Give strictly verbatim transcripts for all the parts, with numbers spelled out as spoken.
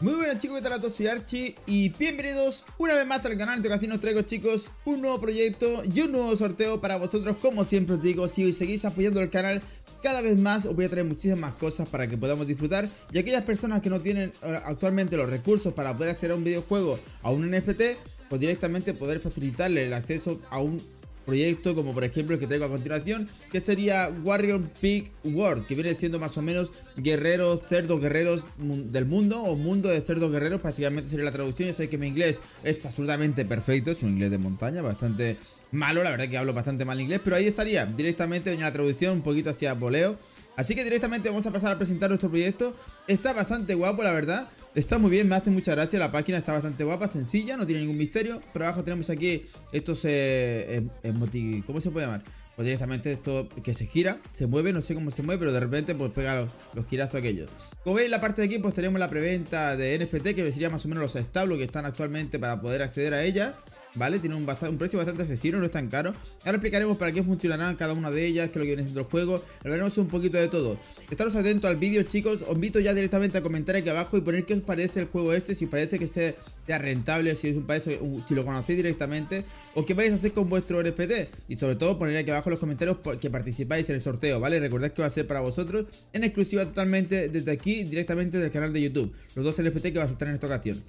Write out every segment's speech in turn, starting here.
Muy buenas chicos, ¿qué tal a todos? Soy Archie y bienvenidos una vez más al canal. De Casino os traigo chicos un nuevo proyecto y un nuevo sorteo para vosotros. Como siempre os digo, si seguís apoyando el canal cada vez más os voy a traer muchísimas cosas para que podamos disfrutar. Y aquellas personas que no tienen actualmente los recursos para poder acceder a un videojuego, a un N F T, pues directamente poder facilitarle el acceso a un proyecto como por ejemplo el que traigo a continuación, que sería Warrior Pig World, que viene siendo más o menos guerreros, cerdos guerreros del mundo o mundo de cerdos guerreros, prácticamente sería la traducción. Ya sabéis que mi inglés es absolutamente perfecto, es un inglés de montaña, bastante malo, la verdad es que hablo bastante mal inglés, pero ahí estaría, directamente en la traducción un poquito hacia voleo. Así que directamente vamos a pasar a presentar nuestro proyecto. Está bastante guapo, la verdad. Está muy bien, me hace mucha gracia, la página está bastante guapa, sencilla, no tiene ningún misterio. Pero abajo tenemos aquí estos eh, emoti... ¿Cómo se puede llamar? Pues directamente esto que se gira, se mueve, no sé cómo se mueve, pero de repente pues pega los, los girazos aquellos. Como veis en la parte de aquí pues tenemos la preventa de N F T, que sería más o menos los establos que están actualmente para poder acceder a ella. ¿Vale? Tiene un, bastante, un precio bastante accesible, no es tan caro. Ahora explicaremos para qué funcionarán cada una de ellas, qué es lo que viene dentro del juego. Hablaremos un poquito de todo. Estaros atentos al vídeo, chicos. Os invito ya directamente a comentar aquí abajo y poner qué os parece el juego este, si os parece que sea, sea rentable, si es un parece, si lo conocéis directamente, o qué vais a hacer con vuestro N F T. Y sobre todo poner aquí abajo en los comentarios que participáis en el sorteo, ¿vale? Recordad que va a ser para vosotros en exclusiva totalmente desde aquí, directamente del canal de YouTube. Los dos N F T que vas a estar en esta ocasión.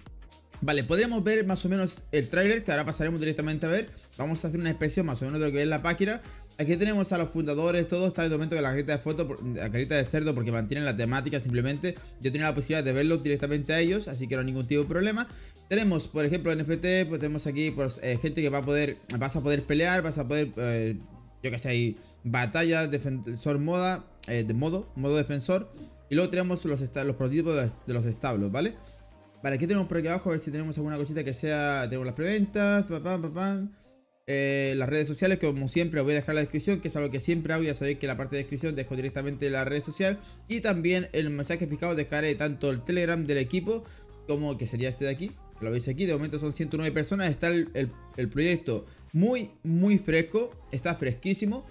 Vale, podremos ver más o menos el tráiler, que ahora pasaremos directamente a ver. Vamos a hacer una inspección más o menos de lo que es la página. Aquí tenemos a los fundadores, todo está en el momento de la carita de foto, la carita de cerdo, porque mantienen la temática simplemente. Yo tenía la posibilidad de verlos directamente a ellos, así que no hay ningún tipo de problema. Tenemos, por ejemplo, N F T, pues tenemos aquí pues, eh, gente que va a poder, vas a poder pelear, vas a poder, eh, yo qué sé, hay batallas, defensor moda, eh, de modo, modo defensor. Y luego tenemos los, los prototipos de los, de los establos, ¿vale? Vale, aquí tenemos por aquí abajo, a ver si tenemos alguna cosita que sea... Tenemos las preventas, papam, papam. Eh, las redes sociales, que como siempre os voy a dejar en la descripción, que es algo que siempre hago. Ya sabéis que en la parte de descripción dejo directamente la red social. Y también en el mensaje picado dejaré tanto el Telegram del equipo, como que sería este de aquí. Lo veis aquí, de momento son ciento nueve personas. Está el, el, el proyecto muy, muy fresco. Está fresquísimo.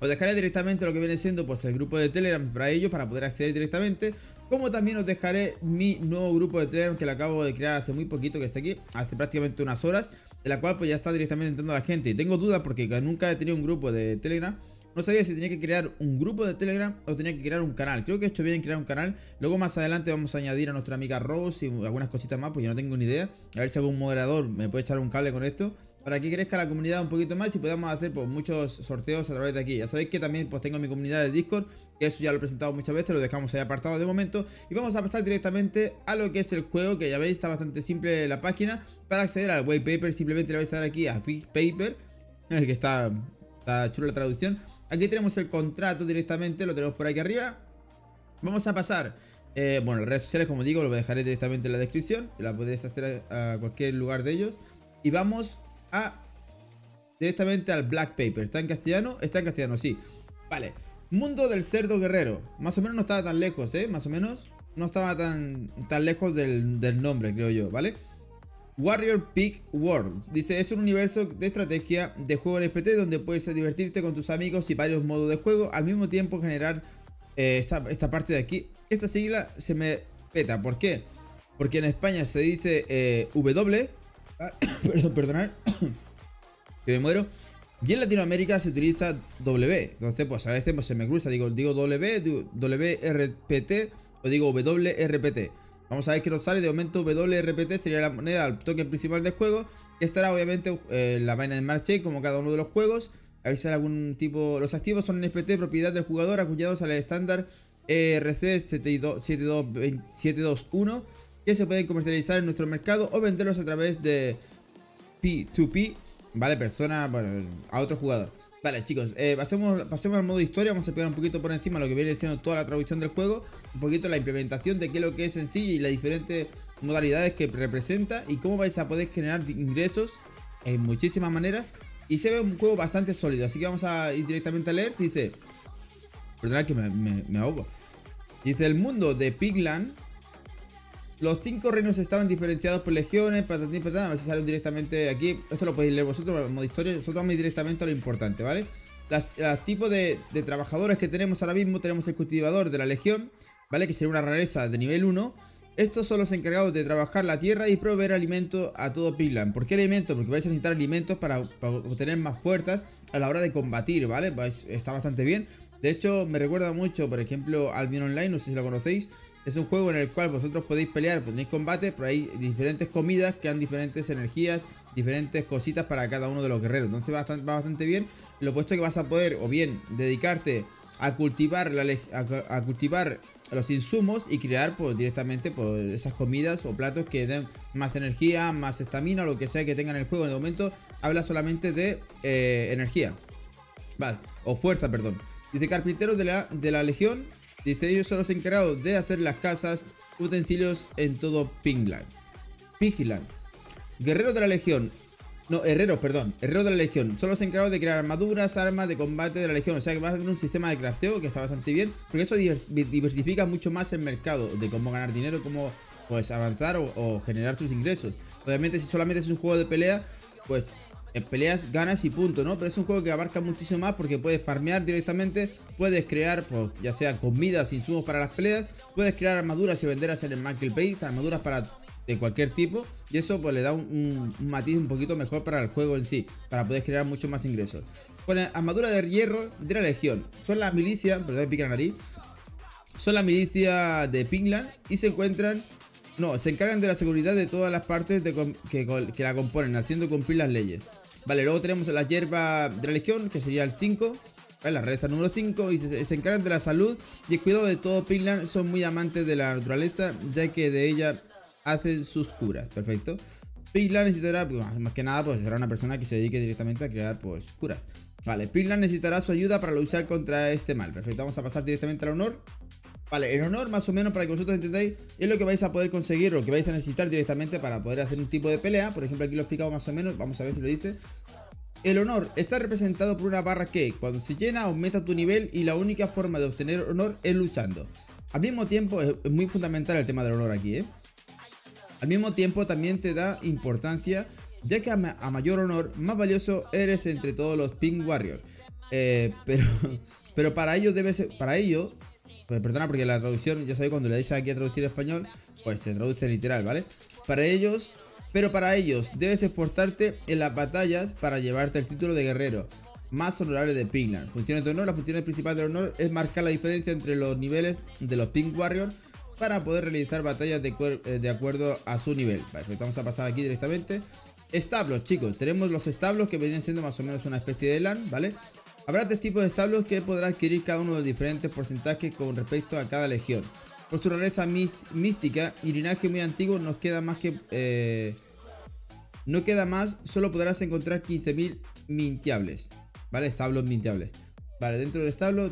Os dejaré directamente lo que viene siendo pues el grupo de Telegram para ellos, para poder acceder directamente. Como también os dejaré mi nuevo grupo de Telegram que lo acabo de crear hace muy poquito, que está aquí, hace prácticamente unas horas, de la cual pues ya está directamente entrando la gente. Y tengo dudas porque nunca he tenido un grupo de Telegram. No sabía si tenía que crear un grupo de Telegram o tenía que crear un canal. Creo que he hecho bien en crear un canal. Luego más adelante vamos a añadir a nuestra amiga Rose y algunas cositas más, pues yo no tengo ni idea. A ver si algún moderador me puede echar un cable con esto, para que crezca la comunidad un poquito más y podamos hacer pues muchos sorteos a través de aquí. Ya sabéis que también pues tengo mi comunidad de Discord, que eso ya lo he presentado muchas veces, lo dejamos ahí apartado de momento. Y vamos a pasar directamente a lo que es el juego, que ya veis está bastante simple la página. Para acceder al white paper simplemente le vais a dar aquí a Big Paper, que está, está chula la traducción. Aquí tenemos el contrato directamente, lo tenemos por aquí arriba. Vamos a pasar, eh, bueno, las redes sociales como digo lo dejaré directamente en la descripción, la podéis hacer a, a cualquier lugar de ellos. Y vamos... A, directamente al Black Paper. ¿Está en castellano? Está en castellano, sí. Vale, mundo del cerdo guerrero. Más o menos no estaba tan lejos, ¿eh? Más o menos no estaba tan, tan lejos del, del nombre, creo yo, ¿vale? Warrior Pig World. Dice, es un universo de estrategia de juego N F T donde puedes divertirte con tus amigos y varios modos de juego. Al mismo tiempo generar eh, esta, esta parte de aquí. Esta sigla se me peta, ¿por qué? Porque en España se dice eh, W. Perdón, perdonad que me muero. Y en Latinoamérica se utiliza W. Entonces pues a veces pues, se me cruza. Digo, digo W, W R P T o digo W R P T. Vamos a ver qué nos sale. De momento W R P T sería la moneda, el token principal del juego, que estará obviamente eh, la vaina de Marche, como cada uno de los juegos. A ver si hay algún tipo. Los activos son N F T propiedad del jugador, acuñados al estándar E R C siete dos uno, que se pueden comercializar en nuestro mercado o venderlos a través de P dos P, vale, persona, bueno, a otro jugador. Vale chicos, eh, pasemos, pasemos al modo de historia. Vamos a pegar un poquito por encima lo que viene siendo toda la traducción del juego, un poquito la implementación de qué es lo que es en sí y las diferentes modalidades que representa y cómo vais a poder generar ingresos en muchísimas maneras. Y se ve un juego bastante sólido, así que vamos a ir directamente a leer. Dice, perdonad que me, me, me ahogo. Dice, el mundo de Pingland. Los cinco reinos estaban diferenciados por legiones, patatín, patatín, a ver si salen directamente aquí. Esto lo podéis leer vosotros, en modo historia, nosotros vamos directamente a lo importante, ¿vale? Los tipos de, de trabajadores que tenemos ahora mismo, tenemos el cultivador de la legión, ¿vale? Que sería una rareza de nivel uno. Estos son los encargados de trabajar la tierra y proveer alimento a todo Pigland. ¿Por qué alimento? Porque vais a necesitar alimentos para, para obtener más fuerzas a la hora de combatir, ¿vale? Pues está bastante bien. De hecho, me recuerda mucho, por ejemplo, Albion Online, no sé si lo conocéis. Es un juego en el cual vosotros podéis pelear, pues tenéis combate, pero hay diferentes comidas que dan diferentes energías, diferentes cositas para cada uno de los guerreros. Entonces va bastante, va bastante bien. Lo puesto que vas a poder, o bien, dedicarte a cultivar, la, a, a cultivar los insumos y crear pues directamente pues, esas comidas o platos que den más energía, más estamina, lo que sea que tengan el juego. En el momento habla solamente de eh, energía, vale, o fuerza, perdón. Dice carpinteros de la, de la legión. Dice ellos son los encargados de hacer las casas, utensilios en todo Pingland. Pigland. Guerreros de la legión. No, herreros, perdón. Herreros de la legión. Son los encargados de crear armaduras, armas de combate de la legión. O sea que vas a tener un sistema de crafteo que está bastante bien. Porque eso diversifica mucho más el mercado de cómo ganar dinero, cómo pues, avanzar o, o generar tus ingresos. Obviamente si solamente es un juego de pelea, pues... peleas, ganas y punto, ¿no? Pero es un juego que abarca muchísimo más porque puedes farmear directamente, puedes crear, pues, ya sea comidas, insumos para las peleas, puedes crear armaduras y venderlas en el marketplace, armaduras para de cualquier tipo, y eso pues le da un, un matiz un poquito mejor para el juego en sí, para poder generar mucho más ingresos. Bueno, armadura de hierro de la legión, son las milicias, perdón, me pica la nariz, son la milicia de Pingland y se encuentran... No, se encargan de la seguridad de todas las partes de que, que la componen, haciendo cumplir las leyes. Vale, luego tenemos la hierba de la legión, que sería el cinco, ¿vale? La reza número cinco, y se, se encargan de la salud y el cuidado de todo Pigland. Son muy amantes de la naturaleza, ya que de ella hacen sus curas. Perfecto. Pigland necesitará, pues, más que nada, pues será una persona que se dedique directamente a crear, pues, curas. Vale, Pigland necesitará su ayuda para luchar contra este mal. Perfecto, vamos a pasar directamente al honor. Vale, el honor, más o menos, para que vosotros entendáis, es lo que vais a poder conseguir, lo que vais a necesitar directamente para poder hacer un tipo de pelea. Por ejemplo, aquí lo he explicado más o menos, vamos a ver si lo dice. El honor está representado por una barra que, cuando se llena, aumenta tu nivel y la única forma de obtener honor es luchando. Al mismo tiempo, es muy fundamental el tema del honor aquí, ¿eh? Al mismo tiempo, también te da importancia, ya que a, ma a mayor honor, más valioso eres entre todos los Pink Warrior. Eh, pero, pero para ello debes... Para ello... Perdona, porque la traducción, ya sabéis, cuando le dais aquí a traducir español, pues se traduce literal, ¿vale? Para ellos, pero para ellos, debes esforzarte en las batallas para llevarte el título de guerrero más honorable de Pingland. Funciones de honor, la función principal del honor es marcar la diferencia entre los niveles de los Pink Warriors para poder realizar batallas de, de acuerdo a su nivel. Perfecto, vamos a pasar aquí directamente. Establos, chicos, tenemos los establos que vienen siendo más o menos una especie de LAN, ¿vale? Habrá tres tipos de establos que podrá adquirir cada uno de los diferentes porcentajes con respecto a cada legión. Por su rareza mística y linaje muy antiguo, nos queda más que... Eh, no queda más, solo podrás encontrar quince mil mintiables. ¿Vale? Establos mintiables. Vale, dentro del establo...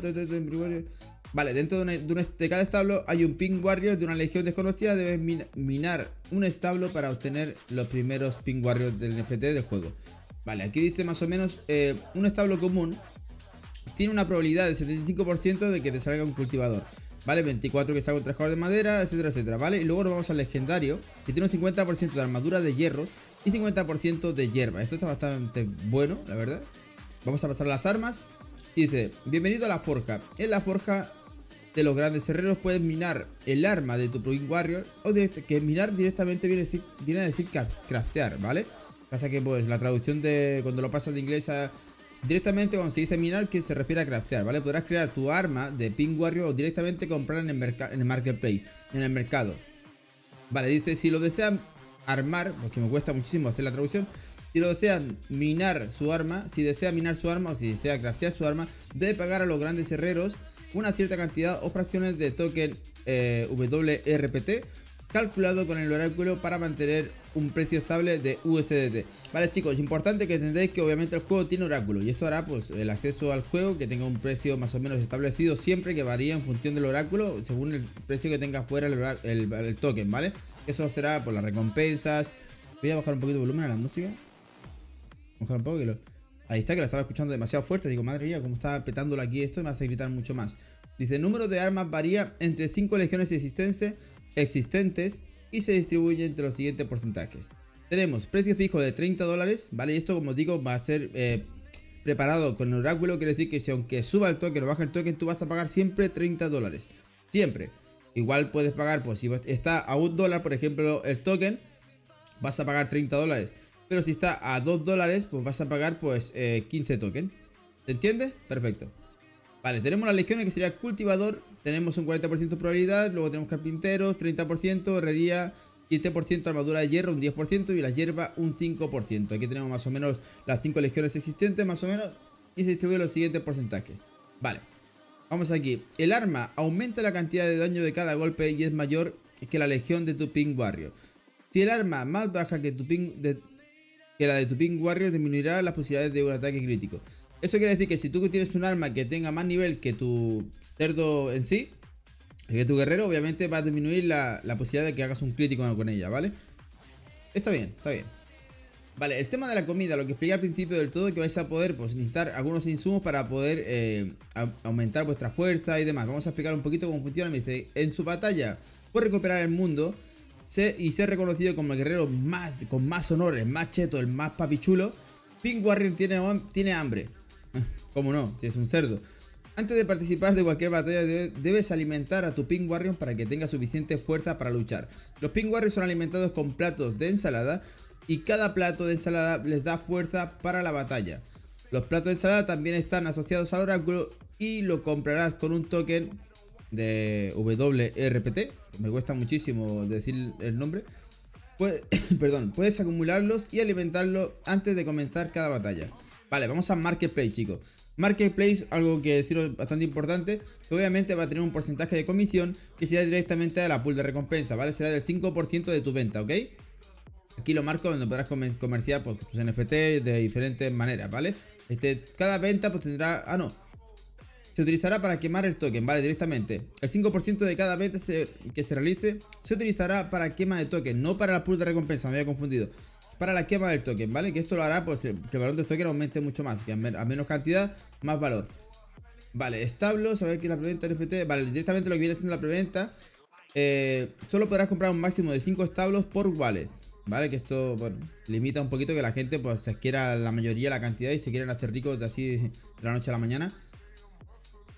Vale, dentro de, una, de, una, de cada establo hay un Pink Warrior de una legión desconocida. Debes min, minar un establo para obtener los primeros Pink Warriors del N F T del juego. Vale, aquí dice más o menos eh, un establo común. Tiene una probabilidad del setenta y cinco por ciento de que te salga un cultivador, ¿vale? veinticuatro por ciento que salga un trabajador de madera, etcétera, etcétera, ¿vale? Y luego nos vamos al legendario, que tiene un cincuenta por ciento de armadura de hierro y cincuenta por ciento de hierba. Esto está bastante bueno, la verdad. Vamos a pasar a las armas. Y dice, bienvenido a la forja. En la forja de los grandes herreros puedes minar el arma de tu Pink Warrior, o que minar directamente viene a decir, viene a decir craftear, ¿vale? Pasa que, pues, la traducción de cuando lo pasas de inglés a... Directamente cuando se dice minar, que se refiere a craftear, ¿vale? Podrás crear tu arma de Pink Warrior o directamente comprar en el, en el marketplace, en el mercado. Vale, dice, si lo desean armar, porque me cuesta muchísimo hacer la traducción. Si lo desean minar su arma, si desea minar su arma o si desea craftear su arma, debe pagar a los grandes herreros una cierta cantidad o fracciones de token eh, W R P T calculado con el oráculo para mantener un precio estable de U S D T. Vale, chicos, es importante que entendáis que obviamente el juego tiene oráculo, y esto hará pues el acceso al juego que tenga un precio más o menos establecido, siempre que varía en función del oráculo, según el precio que tenga fuera el, el, el token, ¿vale? Eso será por las recompensas. Voy a bajar un poquito de volumen a la música. Bajar un poco que lo... Ahí está, que la estaba escuchando demasiado fuerte. Digo, madre mía, como está petándolo aquí esto, me hace gritar mucho más. Dice, el número de armas varía entre cinco legiones existentes existentes y se distribuye entre los siguientes porcentajes. Tenemos precio fijo de treinta dólares, ¿vale? Y esto, como digo, va a ser eh, preparado con el oráculo. Quiere decir que si aunque suba el token o baja el token, tú vas a pagar siempre treinta dólares. Siempre. Igual puedes pagar, pues si está a un dólar, por ejemplo, el token, vas a pagar treinta dólares. Pero si está a dos dólares, pues vas a pagar pues eh, quince tokens. ¿Te entiendes? Perfecto. Vale, tenemos las lecciones que sería cultivador. Tenemos un cuarenta por ciento de probabilidad. Luego tenemos carpinteros, treinta por ciento, herrería, quince por ciento, armadura de hierro, un diez por ciento y la hierba un cinco por ciento. Aquí tenemos más o menos las cinco lecciones existentes, más o menos. Y se distribuyen los siguientes porcentajes. Vale. Vamos aquí. El arma aumenta la cantidad de daño de cada golpe y es mayor que la legión de tu Pink Warrior. Si el arma más baja que, tu Pink de, que la de tu Pink Warrior, disminuirá las posibilidades de un ataque crítico. Eso quiere decir que si tú tienes un arma que tenga más nivel que tu cerdo en sí, que tu guerrero, obviamente va a disminuir la, la posibilidad de que hagas un crítico con ella, ¿vale? Está bien, está bien. Vale, el tema de la comida, lo que expliqué al principio del todo, que vais a poder pues, necesitar algunos insumos para poder eh, aumentar vuestra fuerza y demás. Vamos a explicar un poquito cómo funciona. Me dice, en su batalla por recuperar el mundo se, y ser reconocido como el guerrero más, con más honores, más cheto, el más papichulo, Pink Warrior tiene, tiene hambre. ¿Cómo no? Si es un cerdo. Antes de participar de cualquier batalla debes alimentar a tu Pink Warrior para que tenga suficiente fuerza para luchar. Los Pink Warriors son alimentados con platos de ensalada y cada plato de ensalada les da fuerza para la batalla. Los platos de ensalada también están asociados al oráculo y lo comprarás con un token de W R P T. Me cuesta muchísimo decir el nombre. Pues, perdón, puedes acumularlos y alimentarlos antes de comenzar cada batalla. Vale, vamos a Marketplace, chicos. Marketplace, algo que deciros bastante importante, que obviamente va a tener un porcentaje de comisión que será directamente a la pool de recompensa, ¿vale? Será del cinco por ciento de tu venta, ¿ok? Aquí lo marco donde podrás comerciar pues, tus N F T de diferentes maneras, ¿vale? Este, cada venta pues tendrá... Ah, no. Se utilizará para quemar el token, ¿vale? Directamente. El cinco por ciento de cada venta se, que se realice se utilizará para quema de token, no para la pool de recompensa, me había confundido. Para la quema del token, ¿vale? Que esto lo hará pues, que el valor del token aumente mucho más. Que a menos cantidad, más valor. Vale, establos, a ver qué es la preventa N F T. Vale, directamente lo que viene siendo la preventa. Eh, solo podrás comprar un máximo de cinco establos por wallet. Vale, que esto, bueno, limita un poquito que la gente pues se adquiera la mayoría, la cantidad y se quieren hacer ricos de así de la noche a la mañana.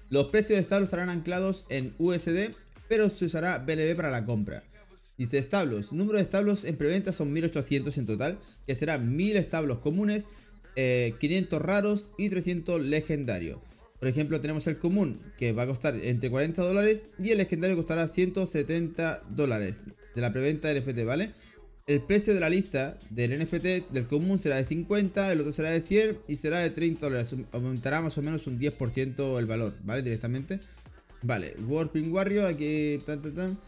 Los precios de establos estarán anclados en U S D, pero se usará B N B para la compra. Dice establos, número de establos en preventa son mil ochocientos en total, que serán mil establos comunes, eh, quinientos raros y trescientos legendarios. Por ejemplo, tenemos el común, que va a costar entre cuarenta dólares y el legendario costará ciento setenta dólares de la preventa N F T, ¿vale? El precio de la lista del N F T del común será de cincuenta, el otro será de cien y será de treinta dólares. Aumentará más o menos un diez por ciento el valor, ¿vale? Directamente. Vale, Warrior Pig World, aquí... Tan, tan, tan.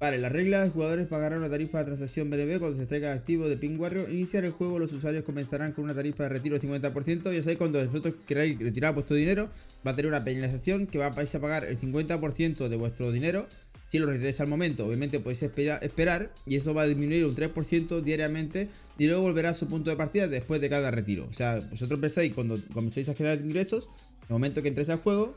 Vale, las reglas, los jugadores pagarán una tarifa de transacción B N B cuando se extraiga activo de Pink Warrior. Iniciar el juego, los usuarios comenzarán con una tarifa de retiro del cincuenta por ciento. Ya sabéis, cuando vosotros queráis retirar vuestro dinero, va a tener una penalización que vais a pagar el cincuenta por ciento de vuestro dinero. Si lo retiráis al momento, obviamente podéis espera, esperar y eso va a disminuir un tres por ciento diariamente y luego volverá a su punto de partida después de cada retiro. O sea, vosotros pensáis cuando comencéis a generar ingresos, en el momento que entréis al juego,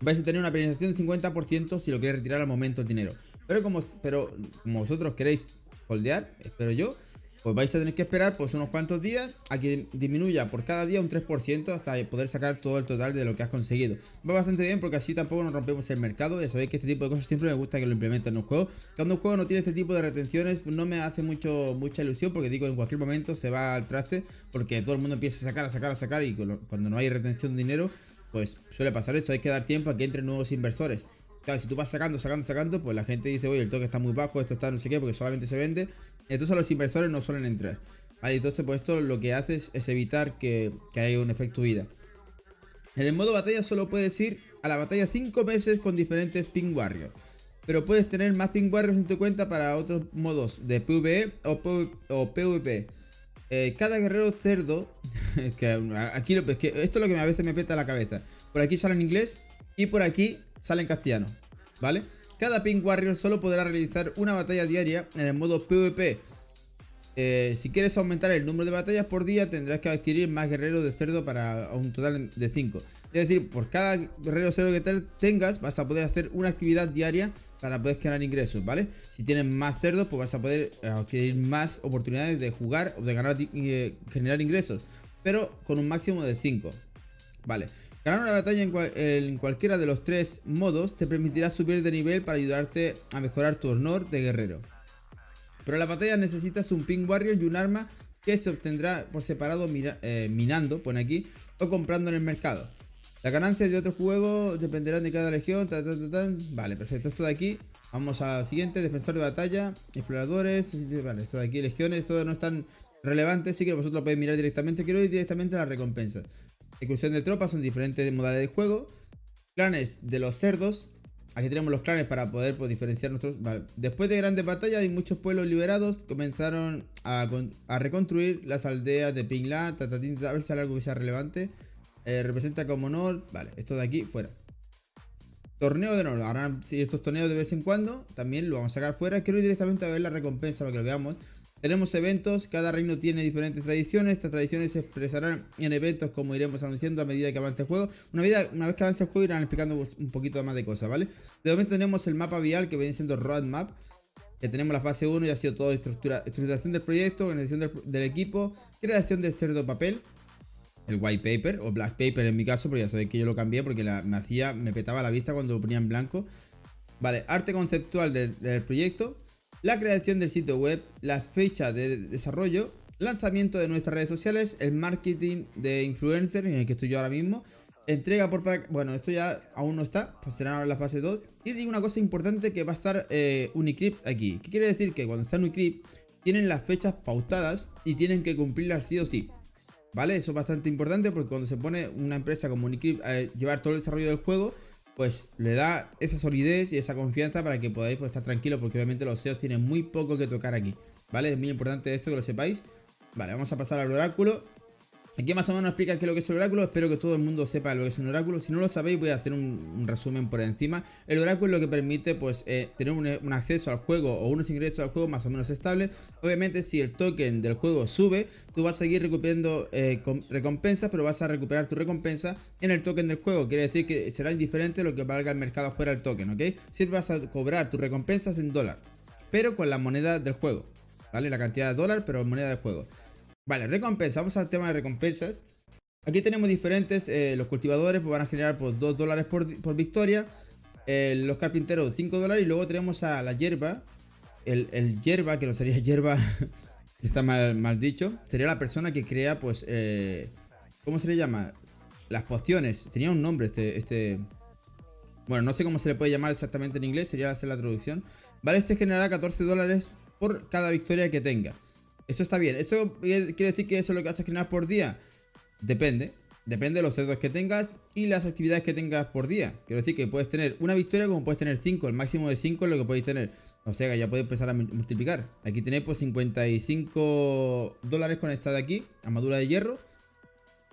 vais a tener una penalización del cincuenta por ciento si lo queréis retirar al momento el dinero. Pero como, pero como vosotros queréis holdear, espero yo, pues vais a tener que esperar pues unos cuantos días a que disminuya por cada día un tres por ciento hasta poder sacar todo el total de lo que has conseguido. Va bastante bien porque así tampoco nos rompemos el mercado. Ya sabéis que este tipo de cosas siempre me gusta que lo implementen en un juego. Cuando un juego no tiene este tipo de retenciones no me hace mucho, mucha ilusión porque digo en cualquier momento se va al traste porque todo el mundo empieza a sacar, a sacar, a sacar y cuando no hay retención de dinero pues suele pasar eso. Hay que dar tiempo a que entren nuevos inversores. Claro, si tú vas sacando, sacando, sacando, pues la gente dice, oye, el toque está muy bajo, esto está no sé qué, porque solamente se vende. Entonces los inversores no suelen entrar. Vale, entonces pues esto lo que haces es evitar que, que haya un efecto huida. En el modo batalla solo puedes ir a la batalla cinco veces con diferentes Pink Warriors. Pero puedes tener más Pink Warriors en tu cuenta para otros modos de PvE o PvP. Eh, cada guerrero cerdo, que aquí lo, es que esto es lo que a veces me peta la cabeza. Por aquí sale en inglés y por aquí... sale en castellano, ¿vale? Cada Pink Warrior solo podrá realizar una batalla diaria en el modo PvP. Eh, si quieres aumentar el número de batallas por día, tendrás que adquirir más guerreros de cerdo para un total de cinco. Es decir, por cada guerrero cerdo que te tengas, vas a poder hacer una actividad diaria para poder generar ingresos, ¿vale? Si tienes más cerdos, pues vas a poder adquirir más oportunidades de jugar o de ganar, eh, generar ingresos, pero con un máximo de cinco, ¿vale? Ganar una batalla en, cual, en cualquiera de los tres modos te permitirá subir de nivel para ayudarte a mejorar tu honor de guerrero. Pero en la batalla necesitas un Pink Warrior y un arma que se obtendrá por separado mira, eh, minando, pone aquí, o comprando en el mercado. Las ganancias de otros juegos dependerán de cada legión. Ta, ta, ta, ta. Vale, perfecto, esto de aquí. Vamos a la siguiente, defensor de batalla, exploradores, vale, esto de aquí, legiones, todo no es tan relevante, así que vosotros lo podéis mirar directamente. Quiero ir directamente a las recompensas. Excursión de tropas, son diferentes modalidades de juego. Clanes de los cerdos, aquí tenemos los clanes para poder pues, diferenciar nuestros... Vale. Después de grandes batallas y muchos pueblos liberados, comenzaron a, a reconstruir las aldeas de Pingland, tatatín, a ver si hay algo que sea relevante. Eh, representa como honor, vale, esto de aquí, fuera. Torneo de honor, ahora si estos torneos de vez en cuando también lo vamos a sacar fuera. Quiero ir directamente a ver la recompensa para que lo veamos. Tenemos eventos, cada reino tiene diferentes tradiciones. Estas tradiciones se expresarán en eventos como iremos anunciando a medida que avance el juego. Una, vida, una vez que avance el juego irán explicando un poquito más de cosas, ¿vale? De momento tenemos el mapa vial que viene siendo roadmap, que tenemos la fase uno y ha sido todo estructura, estructuración del proyecto, organización del, del equipo, creación del cerdo papel. El white paper o black paper en mi caso, porque ya sabéis que yo lo cambié porque la, me hacía, me petaba la vista cuando lo ponía en blanco. Vale, arte conceptual del, del proyecto, la creación del sitio web, la fecha de desarrollo, lanzamiento de nuestras redes sociales, el marketing de influencer en el que estoy yo ahora mismo, entrega por... Bueno, esto ya aún no está, pues será ahora la fase dos. Y una cosa importante que va a estar eh, Unicrypt aquí. ¿Qué quiere decir? Que cuando está Unicrypt tienen las fechas pautadas y tienen que cumplirlas sí o sí. ¿Vale? Eso es bastante importante porque cuando se pone una empresa como Unicrypt a llevar todo el desarrollo del juego, pues le da esa solidez y esa confianza para que podáis pues, estar tranquilos, porque obviamente los S E Os tienen muy poco que tocar aquí, ¿vale? Es muy importante esto que lo sepáis. Vale, vamos a pasar al oráculo. Aquí más o menos explica qué es lo que es el oráculo. Espero que todo el mundo sepa lo que es un oráculo. Si no lo sabéis, voy a hacer un, un resumen por encima. El oráculo es lo que permite pues eh, tener un, un acceso al juego o unos ingresos al juego más o menos estables. Obviamente, si el token del juego sube, tú vas a seguir recuperando eh, recompensas, pero vas a recuperar tu recompensa en el token del juego. Quiere decir que será indiferente lo que valga el mercado fuera del token, ¿ok? Siempre vas a cobrar tus recompensas en dólar, pero con la moneda del juego, ¿vale? La cantidad de dólar, pero moneda del juego. Vale, recompensa, vamos al tema de recompensas. Aquí tenemos diferentes, eh, los cultivadores pues, van a generar pues, dos dólares por, por victoria, eh, los carpinteros cinco dólares y luego tenemos a la hierba, el, el hierba, que no sería hierba, está mal, mal dicho, sería la persona que crea pues, eh, ¿cómo se le llama? Las pociones, tenía un nombre este, este, bueno, no sé cómo se le puede llamar exactamente en inglés, sería hacer la traducción. Vale, este generará catorce dólares por cada victoria que tenga. Eso está bien. ¿Eso quiere decir que eso es lo que vas a generar por día? Depende. Depende de los cerdos que tengas y las actividades que tengas por día. Quiero decir que puedes tener una victoria como puedes tener cinco. El máximo de cinco es lo que podéis tener. O sea que ya podéis empezar a multiplicar. Aquí tenéis pues cincuenta y cinco dólares con esta de aquí. Armadura de hierro.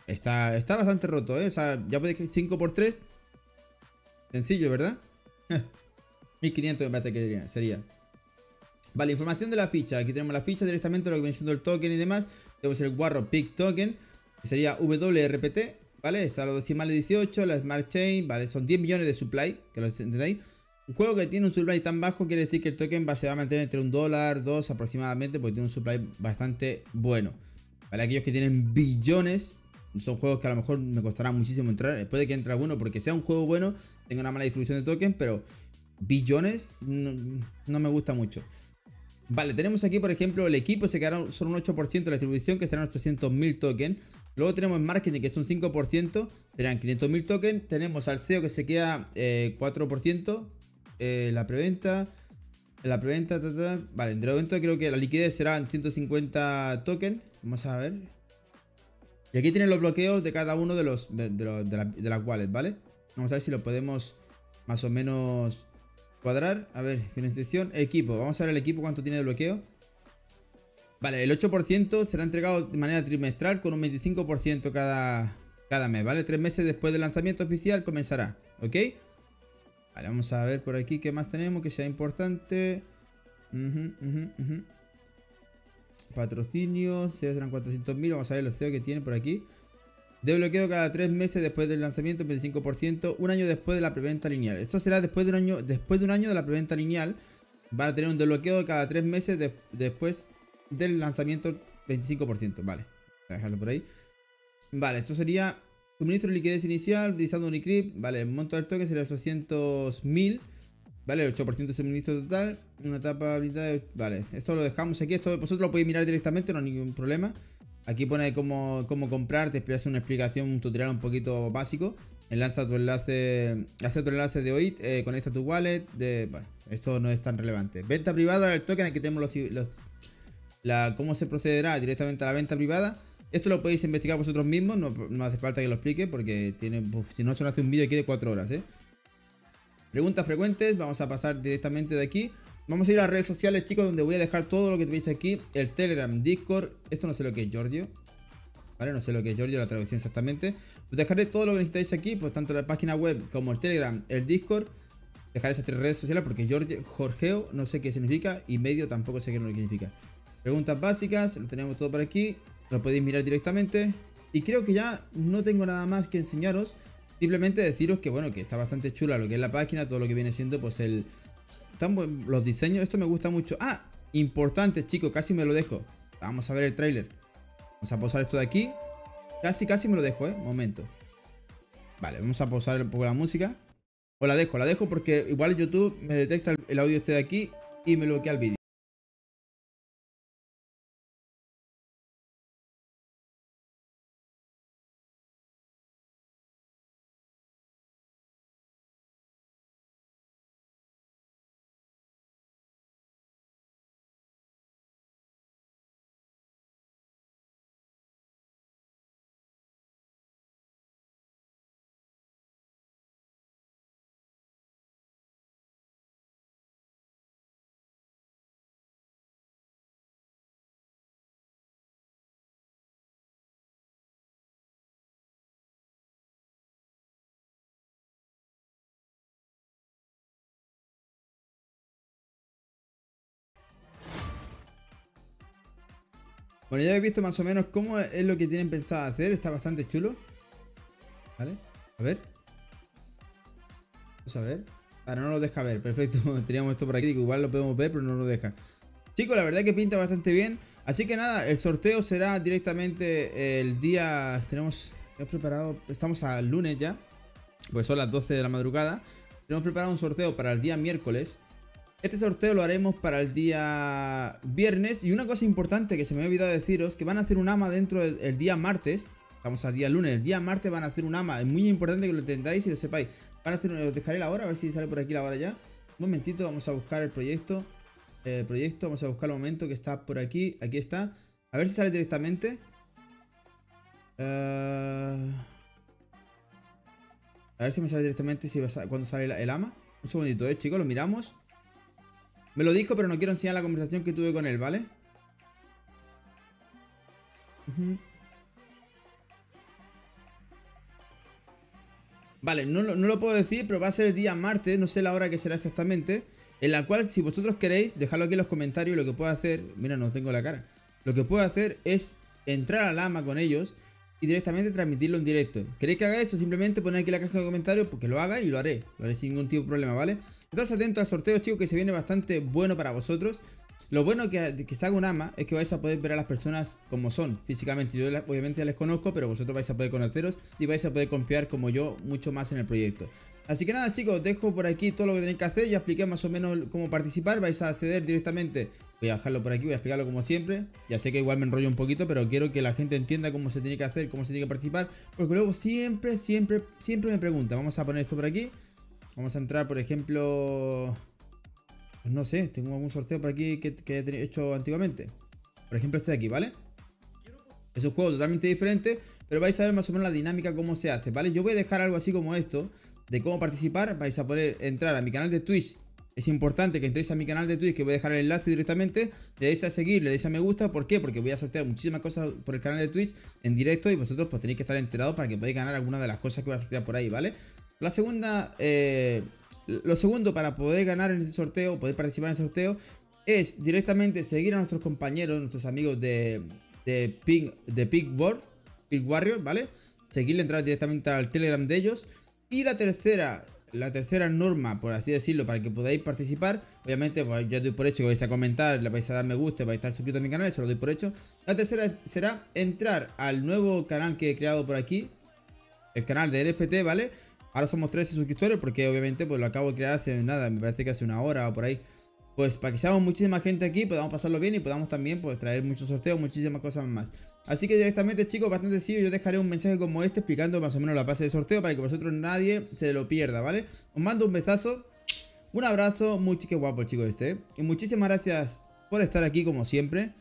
Está, está bastante roto, ¿eh? O sea, ya podéis cinco por tres. Sencillo, ¿verdad? mil quinientos me parece que sería. Vale, información de la ficha. Aquí tenemos la ficha directamente, lo que viene siendo el token y demás. Tenemos el Warrior Pig Token, que sería W R P T, ¿vale? Está los decimales dieciocho, la Smart Chain, ¿vale? Son diez millones de supply, que lo entendáis. Un juego que tiene un supply tan bajo quiere decir que el token va, se va a mantener entre un dólar, dos aproximadamente, porque tiene un supply bastante bueno. Vale, aquellos que tienen billones, son juegos que a lo mejor me costará muchísimo entrar. Después de que entre alguno, porque sea un juego bueno, tenga una mala distribución de tokens, pero billones no, no me gusta mucho. Vale, tenemos aquí por ejemplo el equipo, se quedará solo un ocho por ciento de la distribución, que serán ochocientos mil tokens. Luego tenemos marketing, que es un cinco por ciento, serán quinientos mil tokens. Tenemos al C E O, que se queda eh, cuatro por ciento, eh, la preventa, la preventa, ta, ta, ta. Vale, entre el momento creo que la liquidez serán ciento cincuenta tokens, vamos a ver. Y aquí tienen los bloqueos de cada uno de los de, de, los, de, la, de las wallets, ¿vale? Vamos a ver si lo podemos más o menos... cuadrar, a ver, financiación, equipo. Vamos a ver el equipo cuánto tiene de bloqueo. Vale, el ocho por ciento será entregado de manera trimestral con un veinticinco por ciento cada, cada mes, ¿vale? Tres meses después del lanzamiento oficial comenzará, ¿ok? Vale, vamos a ver por aquí qué más tenemos que sea importante. Uh -huh, uh -huh, uh -huh. Patrocinios, serán cuatrocientos mil, vamos a ver los C E O que tiene por aquí. De bloqueo cada tres meses después del lanzamiento, veinticinco por ciento, un año después de la preventa lineal. Esto será después de un año, después de un año de la preventa lineal. Va a tener un desbloqueo cada tres meses de, después del lanzamiento, veinticinco por ciento. Vale, voy a dejarlo por ahí. Vale, esto sería Suministro de liquidez inicial utilizando Unicrypt. Vale, el monto del toque será ochocientos mil. Vale, el ocho por ciento de suministro total. Una etapa habilitada. De... Vale, esto lo dejamos aquí. Esto vosotros lo podéis mirar directamente, no hay ningún problema. Aquí pone cómo, cómo comprar. Te hace una explicación, un tutorial un poquito básico. Enlaza tu enlace, hace tu enlace de O I T, eh, conecta tu wallet. De... Bueno, esto no es tan relevante. Venta privada del token. Aquí tenemos los, los, la, cómo se procederá directamente a la venta privada. Esto lo podéis investigar vosotros mismos, no, no hace falta que lo explique porque tiene, uf, si no se hace un vídeo aquí de cuatro horas, ¿eh? Preguntas frecuentes, vamos a pasar directamente de aquí. Vamos a ir a las redes sociales, chicos, donde voy a dejar todo lo que veis aquí. El Telegram, Discord, esto no sé lo que es Giorgio, ¿vale? No sé lo que es Giorgio, la traducción exactamente. Os dejaré todo lo que necesitáis aquí, pues tanto la página web como el Telegram, el Discord. Dejaré esas tres redes sociales porque Giorgio, Jorgeo, no sé qué significa y medio tampoco sé qué significa. Preguntas básicas, lo tenemos todo por aquí. Lo podéis mirar directamente. Y creo que ya no tengo nada más que enseñaros. Simplemente deciros que bueno, que está bastante chula lo que es la página. Todo lo que viene siendo pues el... Tan buen, los diseños, esto me gusta mucho. Ah, importante chicos, casi me lo dejo. Vamos a ver el tráiler. Vamos a pausar esto de aquí. Casi, casi me lo dejo, eh, momento. Vale, vamos a pausar un poco la música. O la dejo, la dejo porque igual YouTube me detecta el audio este de aquí y me bloquea el vídeo. Bueno, ya habéis visto más o menos cómo es lo que tienen pensado hacer. Está bastante chulo. ¿Vale? A ver. Vamos a ver. Ahora no lo deja ver. Perfecto. Teníamos esto por aquí, que igual lo podemos ver, pero no lo deja. Chicos, la verdad es que pinta bastante bien. Así que nada, el sorteo será directamente el día... Tenemos, tenemos preparado... Estamos al lunes ya. Pues son las doce de la madrugada. Tenemos preparado un sorteo para el día miércoles. Este sorteo lo haremos para el día viernes. Y una cosa importante que se me ha olvidado deciros, que van a hacer un ama dentro del el día martes. Estamos al día lunes, el día martes van a hacer un ama. Es muy importante que lo entendáis y lo sepáis. Van a hacer, os dejaré la hora, a ver si sale por aquí la hora ya. Un momentito, vamos a buscar el proyecto. El proyecto, vamos a buscar el momento que está por aquí. Aquí está. A ver si sale directamente. Uh... A ver si me sale directamente si cuando sale el ama. Un segundito, eh, chicos, lo miramos. Me lo dijo, pero no quiero enseñar la conversación que tuve con él, ¿vale? Uh-huh. Vale, no, no lo puedo decir, pero va a ser el día martes, no sé la hora que será exactamente. En la cual, si vosotros queréis, dejadlo aquí en los comentarios. Lo que puedo hacer, mira, no tengo la cara. Lo que puedo hacer es entrar al ama con ellos y directamente transmitirlo en directo. ¿Queréis que haga eso? Simplemente poner aquí en la caja de comentarios porque lo haga y lo haré. Lo haré sin ningún tipo de problema, ¿vale? Estad atentos al sorteo, chicos, que se viene bastante bueno para vosotros. Lo bueno que, que se haga un ama es que vais a poder ver a las personas como son físicamente. Yo obviamente ya les conozco, pero vosotros vais a poder conoceros y vais a poder confiar como yo mucho más en el proyecto. Así que nada, chicos, os dejo por aquí todo lo que tenéis que hacer. Ya expliqué más o menos cómo participar. Vais a acceder directamente. Voy a dejarlo por aquí, voy a explicarlo como siempre. Ya sé que igual me enrollo un poquito, pero quiero que la gente entienda cómo se tiene que hacer, cómo se tiene que participar. Porque luego siempre, siempre, siempre me preguntan. Vamos a poner esto por aquí. Vamos a entrar, por ejemplo... Pues no sé, tengo algún sorteo por aquí que, que he hecho antiguamente. Por ejemplo este de aquí, ¿vale? Es un juego totalmente diferente, pero vais a ver más o menos la dinámica cómo se hace, ¿vale? Yo voy a dejar algo así como esto, de cómo participar. Vais a poder entrar a mi canal de Twitch. Es importante que entréis a mi canal de Twitch, que voy a dejar el enlace directamente. Le deis a seguir, le deis a me gusta. ¿Por qué? Porque voy a sortear muchísimas cosas por el canal de Twitch en directo y vosotros pues tenéis que estar enterados para que podáis ganar alguna de las cosas que voy a sortear por ahí, ¿vale? La segunda, eh, lo segundo para poder ganar en este sorteo, poder participar en el sorteo, es directamente seguir a nuestros compañeros, nuestros amigos de, de, Pink, de Pink World, Pink Warrior, ¿vale? Seguirle, entrar directamente al Telegram de ellos. Y la tercera, la tercera norma, por así decirlo, para que podáis participar, obviamente pues, ya doy por hecho que vais a comentar, le vais a dar me gusta, vais a estar suscrito a mi canal, eso lo doy por hecho. La tercera será entrar al nuevo canal que he creado por aquí. el canal de N F T, ¿vale? Ahora somos trece suscriptores porque obviamente pues lo acabo de crear hace nada, me parece que hace una hora o por ahí. Pues para que seamos muchísima gente aquí, podamos pasarlo bien y podamos también pues traer muchos sorteos, muchísimas cosas más. Así que directamente, chicos, bastante sencillo, yo dejaré un mensaje como este explicando más o menos la base de sorteo para que vosotros nadie se lo pierda, ¿vale? Os mando un besazo, un abrazo, muy chique guapo, chicos, este, ¿eh? Y muchísimas gracias por estar aquí como siempre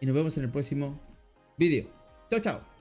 y nos vemos en el próximo vídeo. Chao, chao.